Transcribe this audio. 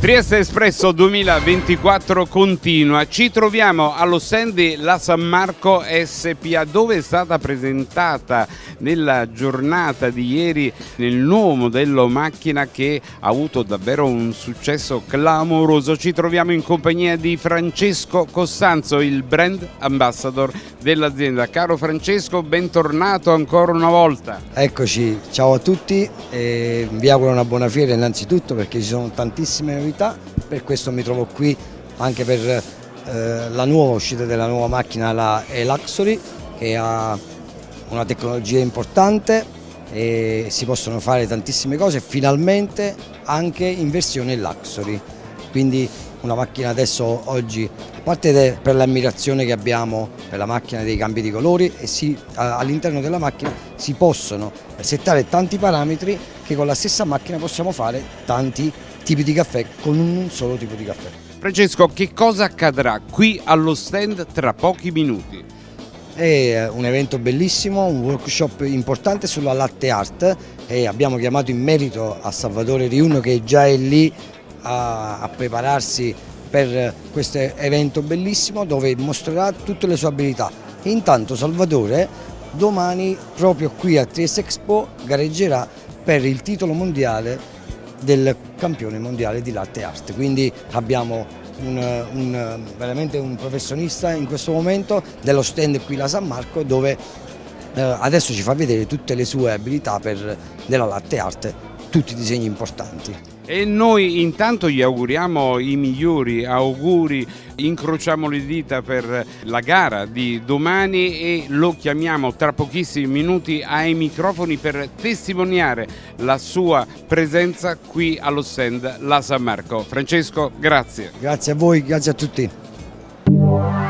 Trieste Espresso 2024 continua, ci troviamo allo stand di La San Marco SPA, dove è stata presentata nella giornata di ieri il nuovo modello macchina che ha avuto davvero un successo clamoroso. Ci troviamo in compagnia di Francesco Costanzo, il brand ambassador dell'azienda. Caro Francesco, bentornato ancora una volta. Eccoci, ciao a tutti e vi auguro una buona fiera innanzitutto, perché ci sono tantissime novità. Per questo mi trovo qui, anche per la nuova uscita della nuova macchina, la E.Luxury, che ha una tecnologia importante e si possono fare tantissime cose, finalmente anche in versione Luxury. Quindi una macchina adesso, oggi, a parte per l'ammirazione che abbiamo per la macchina, dei cambi di colori, e all'interno della macchina si possono settare tanti parametri che con la stessa macchina possiamo fare tanti tipi di caffè con un solo tipo di caffè. Francesco, che cosa accadrà qui allo stand tra pochi minuti? È un evento bellissimo, un workshop importante sulla Latte Art, e abbiamo chiamato in merito a Salvatore Riunno, che già è lì a prepararsi per questo evento bellissimo dove mostrerà tutte le sue abilità. Intanto Salvatore domani proprio qui a Trieste Expo gareggerà per il titolo mondiale del campione mondiale di Latte Art, quindi abbiamo veramente un professionista in questo momento dello stand qui La San Marco, dove adesso ci fa vedere tutte le sue abilità della Latte Art, tutti i disegni importanti. E noi intanto gli auguriamo i migliori auguri, incrociamo le dita per la gara di domani e lo chiamiamo tra pochissimi minuti ai microfoni per testimoniare la sua presenza qui allo stand La San Marco. Francesco, grazie. Grazie a voi, grazie a tutti.